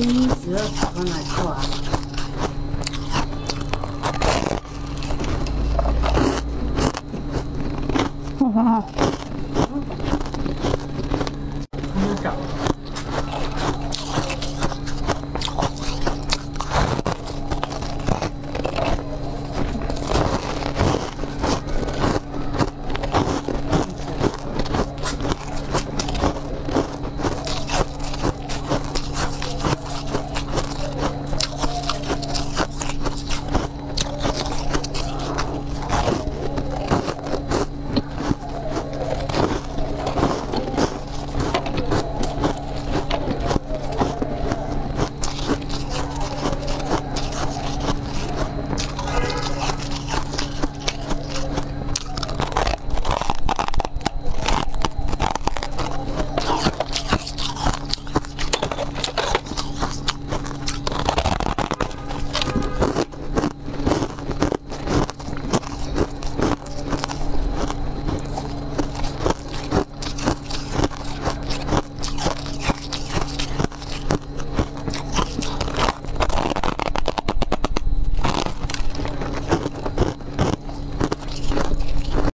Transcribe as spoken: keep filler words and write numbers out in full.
一、十，往哪去啊？